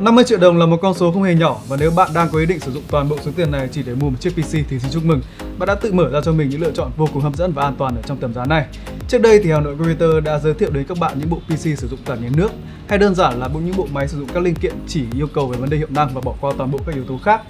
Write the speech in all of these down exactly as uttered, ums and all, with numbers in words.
năm mươi triệu đồng là một con số không hề nhỏ, và nếu bạn đang có ý định sử dụng toàn bộ số tiền này chỉ để mua một chiếc pê xê thì xin chúc mừng, bạn đã tự mở ra cho mình những lựa chọn vô cùng hấp dẫn và an toàn ở trong tầm giá này. Trước đây thì Hà Nội Computer đã giới thiệu đến các bạn những bộ pê xê sử dụng tản nhiệt nước, hay đơn giản là những bộ máy sử dụng các linh kiện chỉ yêu cầu về vấn đề hiệu năng và bỏ qua toàn bộ các yếu tố khác.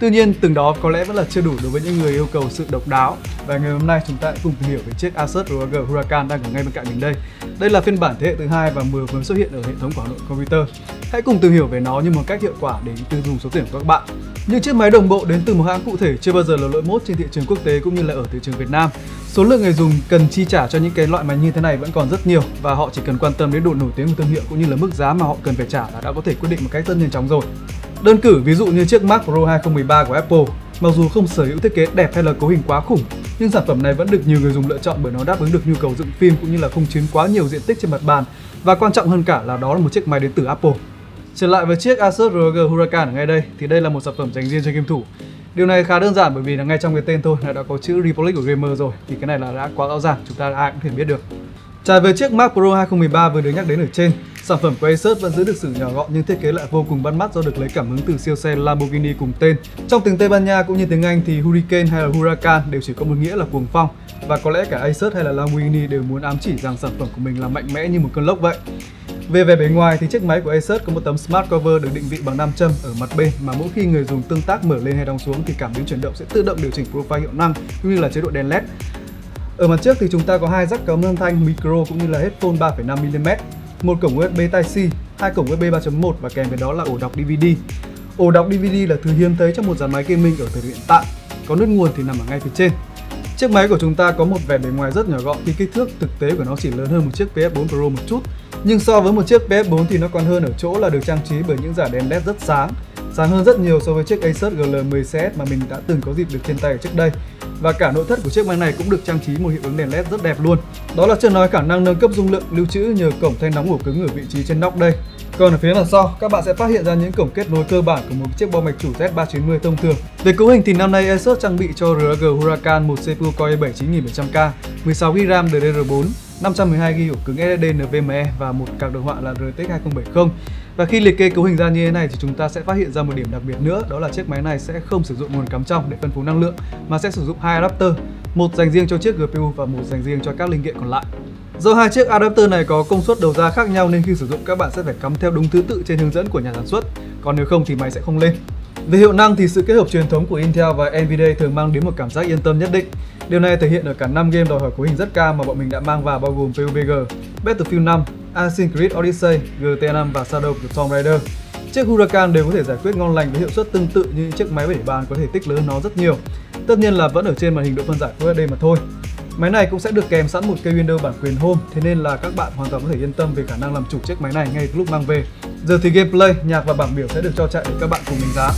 Tuy nhiên, từng đó có lẽ vẫn là chưa đủ đối với những người yêu cầu sự độc đáo, và ngày hôm nay chúng ta cùng tìm hiểu về chiếc Asus rờ ô giê Huracan đang ở ngay bên cạnh mình đây. Đây là phiên bản thế hệ thứ hai và vừa mới xuất hiện ở hệ thống của Hà Nội Computer. Hãy cùng tìm hiểu về nó như một cách hiệu quả để tiêu dùng số tiền của các bạn. Những chiếc máy đồng bộ đến từ một hãng cụ thể chưa bao giờ là lỗi mốt trên thị trường quốc tế cũng như là ở thị trường Việt Nam. Số lượng người dùng cần chi trả cho những cái loại máy như thế này vẫn còn rất nhiều, và họ chỉ cần quan tâm đến độ nổi tiếng của thương hiệu cũng như là mức giá mà họ cần phải trả là đã có thể quyết định một cách rất nhanh chóng rồi. Đơn cử ví dụ như chiếc Mac Pro hai không một ba của Apple, mặc dù không sở hữu thiết kế đẹp hay là cấu hình quá khủng, nhưng sản phẩm này vẫn được nhiều người dùng lựa chọn bởi nó đáp ứng được nhu cầu dựng phim cũng như là không chiếm quá nhiều diện tích trên mặt bàn, và quan trọng hơn cả là đó là một chiếc máy đến từ Apple. Trở lại với chiếc Asus rờ ô giê Huracan ở ngay đây thì đây là một sản phẩm dành riêng cho game thủ. Điều này khá đơn giản bởi vì là ngay trong cái tên thôi là đã có chữ Republic của gamer rồi, thì cái này là đã quá rõ ràng, chúng ta ai cũng thể biết được. Trái với chiếc Mac Pro hai không một ba vừa được nhắc đến ở trên, sản phẩm của Asus vẫn giữ được sự nhỏ gọn nhưng thiết kế lại vô cùng bắt mắt do được lấy cảm hứng từ siêu xe Lamborghini cùng tên. Trong tiếng Tây Ban Nha cũng như tiếng Anh thì Huracan hay là Huracan đều chỉ có một nghĩa là cuồng phong, và có lẽ cả Asus hay là Lamborghini đều muốn ám chỉ rằng sản phẩm của mình là mạnh mẽ như một cơn lốc vậy. Về vẻ bề ngoài thì chiếc máy của Asus có một tấm smart cover được định vị bằng nam châm ở mặt bên, mà mỗi khi người dùng tương tác mở lên hay đóng xuống thì cảm biến chuyển động sẽ tự động điều chỉnh profile hiệu năng cũng như là chế độ đèn led. Ở mặt trước thì chúng ta có hai jack cắm âm thanh micro cũng như là headphone ba phẩy năm mi li mét, một cổng u ét bê Type C, hai cổng u ét bê ba chấm một và kèm với đó là ổ đọc đê vê đê. Ổ đọc đê vê đê là thứ hiếm thấy trong một dàn máy gaming ở thời điểm hiện tại, có nút nguồn thì nằm ở ngay phía trên. Chiếc máy của chúng ta có một vẻ bề ngoài rất nhỏ gọn khi kích thước thực tế của nó chỉ lớn hơn một chiếc P S bốn Pro một chút, nhưng so với một chiếc P S bốn thì nó còn hơn ở chỗ là được trang trí bởi những dải đèn led rất sáng, sáng hơn rất nhiều so với chiếc Asus G L mười C S mà mình đã từng có dịp được trên tay ở trước đây. Và cả nội thất của chiếc máy này cũng được trang trí một hiệu ứng đèn led rất đẹp luôn. Đó là chưa nói khả năng nâng cấp dung lượng lưu trữ nhờ cổng thanh nóng ổ cứng ở vị trí trên nóc đây. Còn ở phía đằng sau, các bạn sẽ phát hiện ra những cổng kết nối cơ bản của một chiếc bo mạch chủ Z ba chín mươi thông thường. Về cấu hình thì năm nay Asus trang bị cho rờ ô giê Huracan một xê pê u Core i bảy chín nghìn bảy trăm K, mười sáu gi ga bai D D R bốn, năm trăm mười hai gi ga bai ổ cứng ét ét đê NVMe và một card đồ họa là R T X hai không bảy không. Và khi liệt kê cấu hình ra như thế này thì chúng ta sẽ phát hiện ra một điểm đặc biệt nữa, đó là chiếc máy này sẽ không sử dụng nguồn cắm trong để phân phối năng lượng mà sẽ sử dụng hai adapter, một dành riêng cho chiếc giê pê u và một dành riêng cho các linh kiện còn lại. Do hai chiếc adapter này có công suất đầu ra khác nhau nên khi sử dụng các bạn sẽ phải cắm theo đúng thứ tự trên hướng dẫn của nhà sản xuất, còn nếu không thì máy sẽ không lên. Về hiệu năng thì sự kết hợp truyền thống của Intel và Nvidia thường mang đến một cảm giác yên tâm nhất định. Điều này thể hiện ở cả năm game đòi hỏi cấu hình rất cao mà bọn mình đã mang vào, bao gồm pê u bê giê, Battlefield năm, Assassin's Creed Odyssey, G T năm và Shadow of the Tomb Raider. Chiếc Huracan đều có thể giải quyết ngon lành với hiệu suất tương tự như những chiếc máy để bàn, có thể tích lớn nó rất nhiều. Tất nhiên là vẫn ở trên màn hình độ phân giải Full hát đê mà thôi. Máy này cũng sẽ được kèm sẵn một cây Windows bản quyền Home, thế nên là các bạn hoàn toàn có thể yên tâm về khả năng làm chủ chiếc máy này ngay từ lúc mang về. Giờ thì gameplay, nhạc và bảng biểu sẽ được cho chạy để các bạn cùng đánh giá.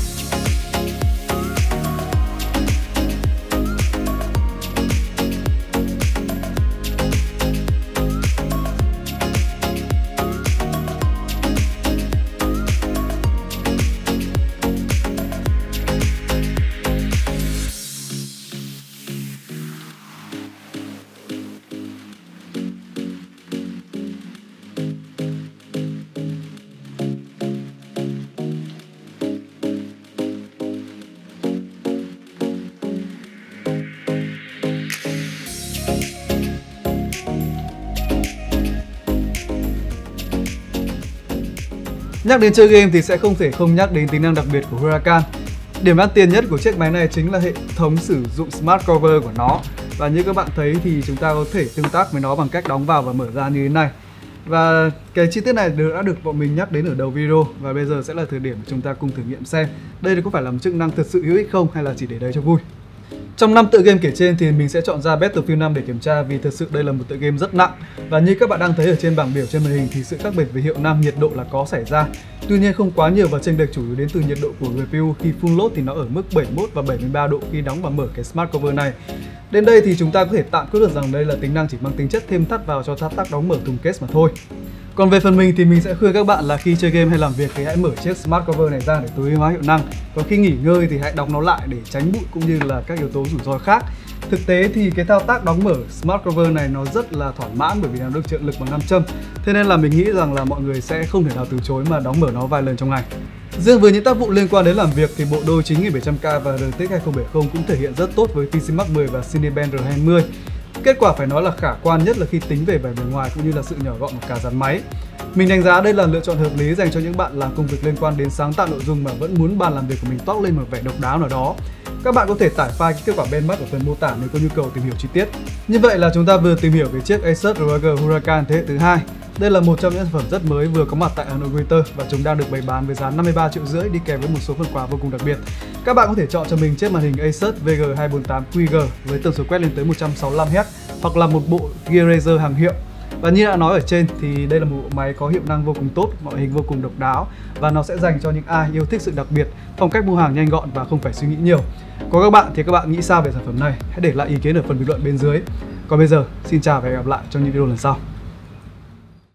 Nhắc đến chơi game thì sẽ không thể không nhắc đến tính năng đặc biệt của Huracan. Điểm đáng tiền nhất của chiếc máy này chính là hệ thống sử dụng Smart Cover của nó. Và như các bạn thấy thì chúng ta có thể tương tác với nó bằng cách đóng vào và mở ra như thế này. Và cái chi tiết này đã được bọn mình nhắc đến ở đầu video, và bây giờ sẽ là thời điểm chúng ta cùng thử nghiệm xem đây có phải là một chức năng thật sự hữu ích không hay là chỉ để đấy cho vui. Trong năm tựa game kể trên thì mình sẽ chọn ra Battlefield năm để kiểm tra, vì thật sự đây là một tựa game rất nặng. Và như các bạn đang thấy ở trên bảng biểu trên màn hình thì sự khác biệt về hiệu năng, nhiệt độ là có xảy ra. Tuy nhiên không quá nhiều và chênh lệch chủ yếu đến từ nhiệt độ của giê pê u, khi full load thì nó ở mức bảy mươi mốt và bảy mươi ba độ khi đóng và mở cái Smart Cover này. Đến đây thì chúng ta có thể tạm quyết được rằng đây là tính năng chỉ mang tính chất thêm thắt vào cho thao tác đóng mở thùng case mà thôi. Còn về phần mình thì mình sẽ khuyên các bạn là khi chơi game hay làm việc thì hãy mở chiếc Smart Cover này ra để tối hóa hiệu năng. Còn khi nghỉ ngơi thì hãy đóng nó lại để tránh bụi cũng như là các yếu tố rủi ro khác. Thực tế thì cái thao tác đóng mở Smart Cover này nó rất là thỏa mãn bởi vì nó được trợ lực bằng nam châm. Thế nên là mình nghĩ rằng là mọi người sẽ không thể nào từ chối mà đóng mở nó vài lần trong ngày. Riêng với những tác vụ liên quan đến làm việc thì bộ đôi chín nghìn bảy trăm K và R T X hai không bảy không cũng thể hiện rất tốt với PCMark mười và Cinebench R hai mươi. Kết quả phải nói là khả quan nhất là khi tính về vẻ bề ngoài cũng như là sự nhỏ gọn của cả dàn máy. Mình đánh giá đây là lựa chọn hợp lý dành cho những bạn làm công việc liên quan đến sáng tạo nội dung mà vẫn muốn bàn làm việc của mình toát lên một vẻ độc đáo nào đó. Các bạn có thể tải file kết quả benchmark ở phần mô tả nếu có nhu cầu tìm hiểu chi tiết. Như vậy là chúng ta vừa tìm hiểu về chiếc Asus rờ ô giê Huracan thế hệ thứ hai. Đây là một trong những sản phẩm rất mới vừa có mặt tại Hà Nội Computer và chúng đang được bày bán với giá năm mươi ba triệu rưỡi đi kèm với một số phần quà vô cùng đặc biệt. Các bạn có thể chọn cho mình chiếc màn hình Asus V G hai bốn tám Q G với tần số quét lên tới một trăm sáu mươi lăm héc hoặc là một bộ Gear Razer hàng hiệu. Và như đã nói ở trên thì đây là một bộ máy có hiệu năng vô cùng tốt, ngoại hình vô cùng độc đáo và nó sẽ dành cho những ai yêu thích sự đặc biệt, phong cách mua hàng nhanh gọn và không phải suy nghĩ nhiều. Có các bạn thì các bạn nghĩ sao về sản phẩm này? Hãy để lại ý kiến ở phần bình luận bên dưới. Còn bây giờ, xin chào và hẹn gặp lại trong những video lần sau.